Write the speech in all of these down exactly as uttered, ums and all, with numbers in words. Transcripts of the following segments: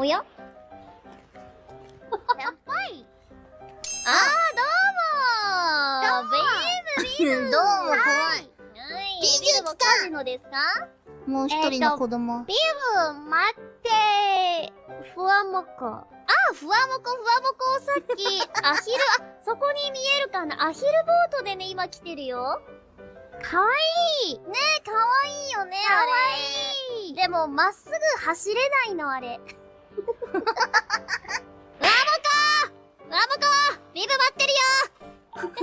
おややっぱりあー、どうもビームビームどうも怖いビーム来たのですか？もう一人の子供ビーム待ってふわもこあ、ふわもこふわもこをさっきアヒル、あ、そこに見えるかなアヒルボートでね、今来てるよ。かわいいねえ、かわいいよね、あれ。かわいいでも、まっすぐ走れないの、あれ。ふわもこーふわもこービブ待って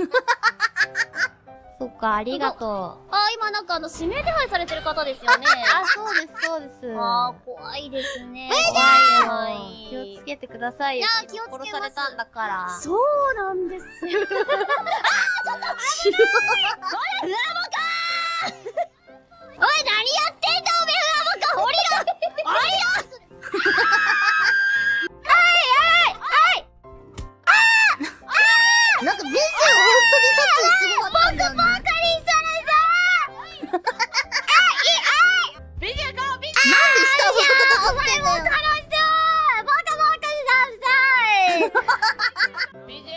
るよそっか、ありがとう。あ、今なんかあの、指名手配されてる方ですよね。あ、そうです、そうです。あー、怖いですね。怖いよ。気をつけてくださいよ。いや、気をつけて。殺されたんだから。そうなんですよ。あー、ちょっと危ない。おい、フワモコーおい、何やってんだおめえ、フワモコ降りろ降りろはい、はい、はいあああなんか全然ほんとに殺意すごかったんだよね。僕ばかりするぞあ、い、あいビジューゴー、ビジューゴーなんで下を戦ってんだよ。お前も楽しそう僕も楽しそうビジュ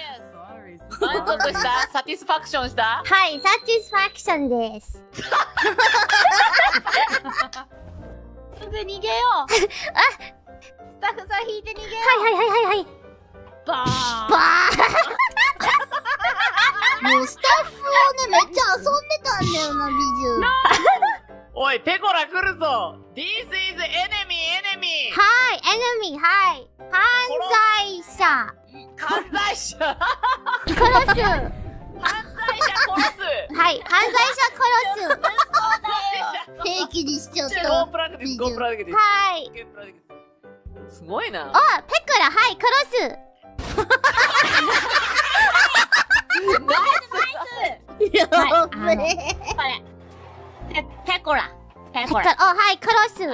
ー満足したサティスファクションしたはい、サティスファクションです。すぐ逃げようあスタッフさん引いて逃げようはいはいはいはいはいバーンもうスタッフをね、めっちゃ遊んでたんだよな、美獣。おい、ペコラ来るぞ !This is enemy, enemy! はい、enemy, はい犯罪者犯罪者殺す犯罪者殺すはい、犯罪者殺す平気にしちゃったはいすごいなあ、ペクラ、はい、殺すナイスナイスやべえペコラペコラ、お、はい、殺すイエ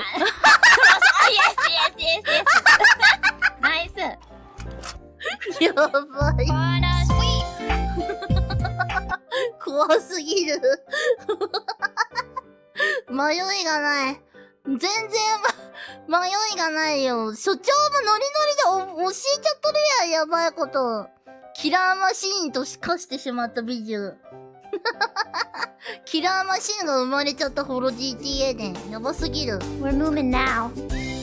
スイエスイエスイエスナイスやばい。怖すぎる。迷いがない。全然、ま、迷いがないよ。所長もノリノリで教えちゃっとるやん、やばいこと。キラーマシーンと化してしまった美獣。キラーマシーンが生まれちゃったホロ ジーティーエー で。やばすぎる。We're moving now.